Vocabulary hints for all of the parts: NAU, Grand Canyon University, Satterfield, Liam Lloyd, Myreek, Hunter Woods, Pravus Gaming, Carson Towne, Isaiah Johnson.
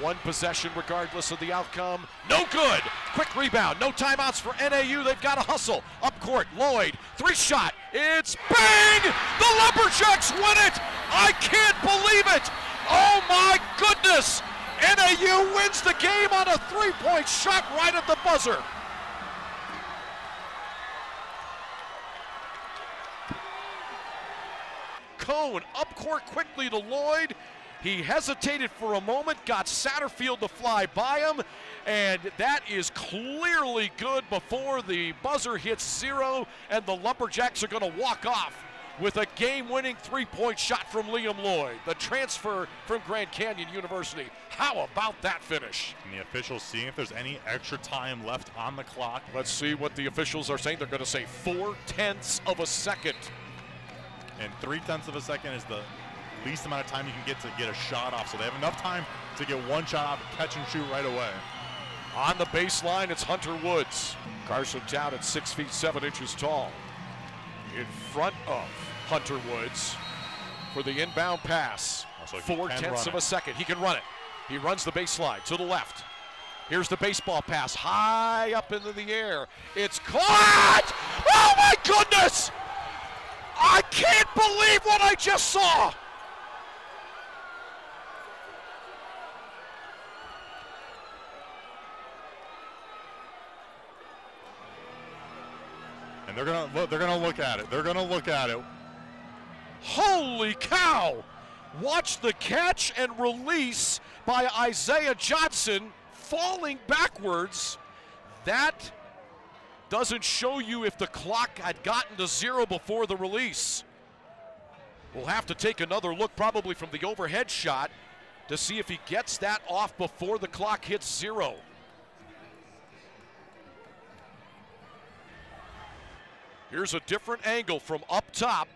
One possession regardless of the outcome. No good. Quick rebound. No timeouts for NAU. They've got to hustle. Up court, Lloyd. Three shot. It's bang! The Lumberjacks win it! I can't believe it! Oh my goodness! NAU wins the game on a three-point shot right at the buzzer. Cone up court quickly to Lloyd. He hesitated for a moment, got Satterfield to fly by him, and that is clearly good before the buzzer hits zero, and the Lumberjacks are going to walk off with a game-winning three-point shot from Liam Lloyd, the transfer from Grand Canyon University. How about that finish? And the officials seeing if there's any extra time left on the clock. Let's see what the officials are saying. They're going to say 0.4 of a second. And 0.3 of a second is the least amount of time you can get to get a shot off. So they have enough time to get one shot off, catch and shoot right away. On the baseline, it's Hunter Woods. Carson Towne at 6'7" tall. In front of Hunter Woods for the inbound pass. So 0.4 of a second. He can run it. He runs the baseline to the left. Here's the baseball pass high up into the air. It's caught! Oh my goodness! I can't believe what I just saw! And they're gonna look at it. Holy cow! Watch the catch and release by Isaiah Johnson falling backwards. That doesn't show you if the clock had gotten to zero before the release. We'll have to take another look probably from the overhead shot to see if he gets that off before the clock hits zero. Here's a different angle from up top.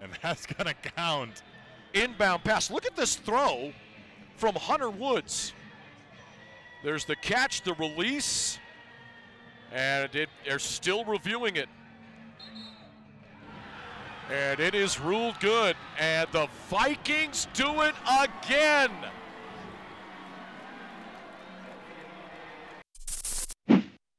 And that's gonna count. Inbound pass. Look at this throw from Hunter Woods. There's the catch, the release, and they're still reviewing it. And it is ruled good, and the Vikings do it again.